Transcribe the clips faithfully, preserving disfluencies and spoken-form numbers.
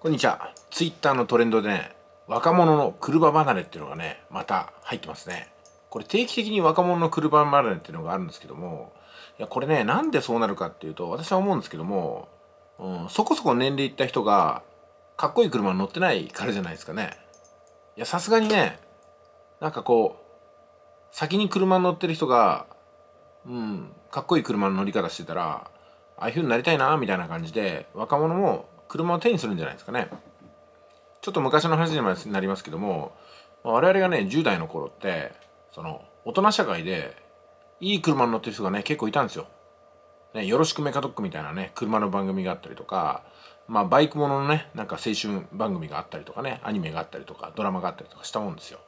こんにちは。ツイッターのトレンドでね、若者の車離れっていうのがね、また入ってますね。これ定期的に若者の車離れっていうのがあるんですけども、いやこれね、なんでそうなるかっていうと、私は思うんですけども、うん、そこそこ年齢いった人が、かっこいい車に乗ってないからじゃないですかね。いや、さすがにね、なんかこう、先に車に乗ってる人が、うん、かっこいい車の乗り方してたら、ああいう風になりたいな、みたいな感じで、若者も、車を手にするんじゃないですかね。ちょっと昔の話になりますけども、我々がねじゅう代の頃って、その大人社会でいい車に乗ってる人がね結構いたんですよ。ね、よろしくメカドックみたいなね車の番組があったりとか、まあ、バイクもののねなんか青春番組があったりとかね、アニメがあったりとかドラマがあったりとかしたもんですよ。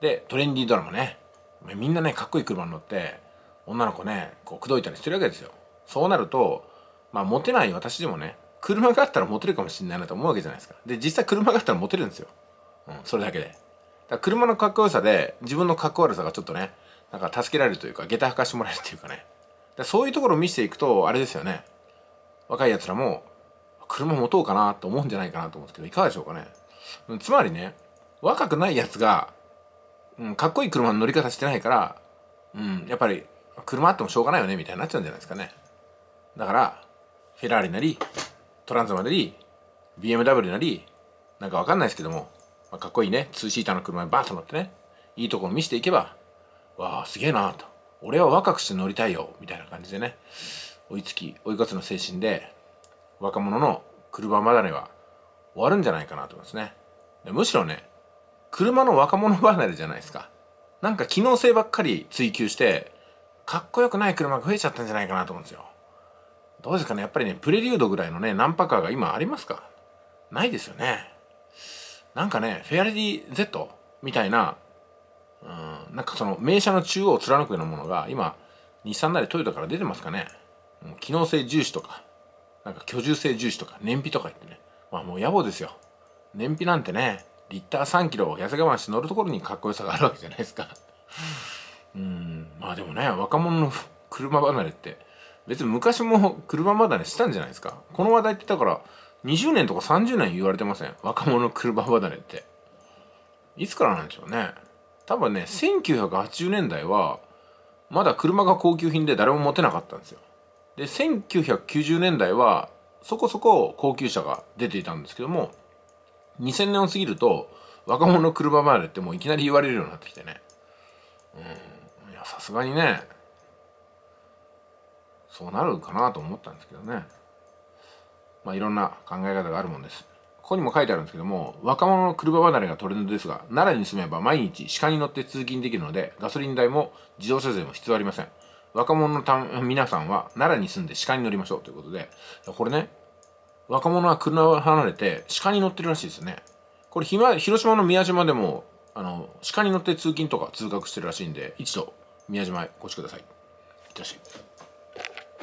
でトレンディードラマね、みんなねかっこいい車に乗って女の子ねこう口説いたりしてるわけですよ。そうなると、まあ、モテない私でもね車があったらモテるかもしれないなと思うわけじゃないですか。で、実際車があったらモテるんですよ。うん、それだけで。だから車のかっこよさで、自分のかっこ悪さがちょっとね、なんか助けられるというか、下駄履かしてもらえるというかね。だそういうところを見せていくと、あれですよね。若い奴らも、車持とうかなと思うんじゃないかなと思うんですけど、いかがでしょうかね。うん、つまりね、若くない奴が、うん、かっこいい車の乗り方してないから、うん、やっぱり、車あってもしょうがないよね、みたいになっちゃうんじゃないですかね。だから、フェラーリなり、トランスまでに ビーエムダブリュー なりなんかわかんないですけども、まあ、かっこいいねツーシーターの車にバーッと乗ってねいいところ見せていけば、わあすげえなーと、俺は若くして乗りたいよみたいな感じでね、追いつき追い越すの精神で若者の車離れは終わるんじゃないかなと思いますね。でむしろね車の若者離れじゃないですか。なんか機能性ばっかり追求してかっこよくない車が増えちゃったんじゃないかなと思うんですよ。どうですかね、やっぱりね、プレリュードぐらいのね、ナンパカーが今ありますか？ないですよね。なんかね、フェアレディ ゼット みたいな、うん、なんかその名車の中央を貫くようなものが今、日産なりトヨタから出てますかね。もう機能性重視とか、なんか居住性重視とか、燃費とか言ってね。まあもう野暮ですよ。燃費なんてね、リッターさんキロを痩せ我慢して乗るところにかっこよさがあるわけじゃないですか。うん、まあでもね、若者の車離れって、別に昔も車離れしたんじゃないですか。この話題ってだからにじゅうねんとかさんじゅうねん言われてません？若者の車離れって。いつからなんでしょうね。多分ね、せんきゅうひゃくはちじゅうねんだいはまだ車が高級品で誰も持てなかったんですよ。で、せんきゅうひゃくきゅうじゅうねんだいはそこそこ高級車が出ていたんですけども、にせんねんを過ぎると若者の車離れってもういきなり言われるようになってきてね。うん、いや、さすがにね。そうなるかなと思ったんですけどね。まあいろんな考え方があるもんです。ここにも書いてあるんですけども、若者の車離れがトレンドですが、奈良に住めば毎日鹿に乗って通勤できるので、ガソリン代も自動車税も必要ありません。若者のた皆さんは奈良に住んで鹿に乗りましょうということで、これね、若者は車を離れて鹿に乗ってるらしいですよね。これひま、広島の宮島でも、あの、鹿に乗って通勤とか通学してるらしいんで、一度宮島へお越しください。いってらっしゃい。